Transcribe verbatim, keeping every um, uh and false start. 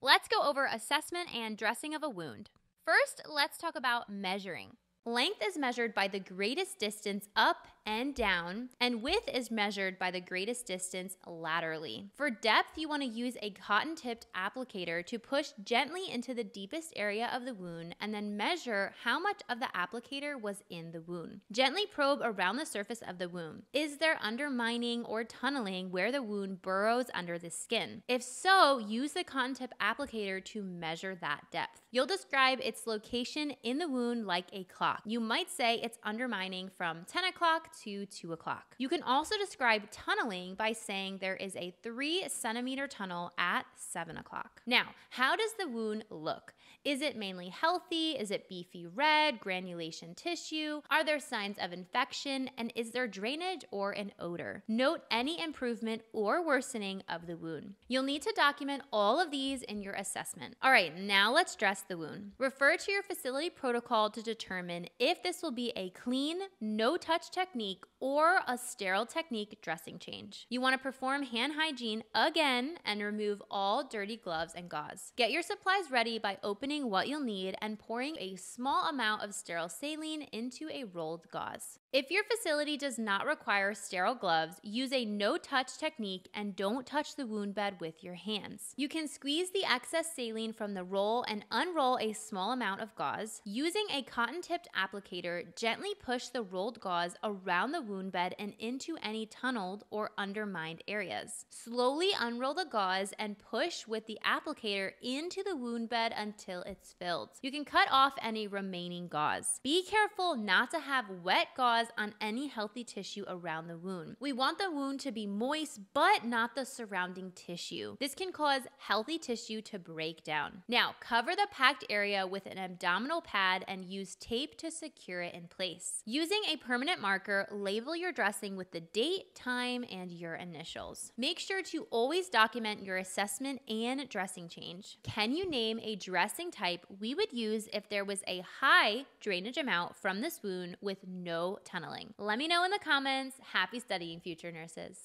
Let's go over assessment and dressing of a wound. First, let's talk about measuring. Length is measured by the greatest distance up and down, and width is measured by the greatest distance laterally. For depth, you want to use a cotton-tipped applicator to push gently into the deepest area of the wound and then measure how much of the applicator was in the wound. Gently probe around the surface of the wound. Is there undermining or tunneling where the wound burrows under the skin? If so, use the cotton-tip applicator to measure that depth. You'll describe its location in the wound like a clock. You might say it's undermining from ten o'clock to two o'clock. You can also describe tunneling by saying there is a three centimeter tunnel at seven o'clock. Now, how does the wound look? Is it mainly healthy? Is it beefy red, granulation tissue? Are there signs of infection? And is there drainage or an odor? Note any improvement or worsening of the wound. You'll need to document all of these in your assessment. All right, now let's dress the wound. Refer to your facility protocol to determine if this will be a clean, no-touch technique or a sterile technique dressing change. You want to perform hand hygiene again and remove all dirty gloves and gauze. Get your supplies ready by opening what you'll need and pouring a small amount of sterile saline into a rolled gauze. If your facility does not require sterile gloves, use a no-touch technique and don't touch the wound bed with your hands. You can squeeze the excess saline from the roll and unroll a small amount of gauze. Using a cotton-tipped applicator, gently push the rolled gauze around the wound bed and into any tunneled or undermined areas. Slowly unroll the gauze and push with the applicator into the wound bed until it's filled. You can cut off any remaining gauze. Be careful not to have wet gauze on any healthy tissue around the wound. We want the wound to be moist, but not the surrounding tissue. This can cause healthy tissue to break down. Now, cover the packed area with an abdominal pad and use tape to secure it in place. Using a permanent marker, label your dressing with the date, time, and your initials. Make sure to always document your assessment and dressing change. Can you name a dressing type we would use if there was a high drainage amount from this wound with no tunneling? Let me know in the comments. Happy studying, future nurses.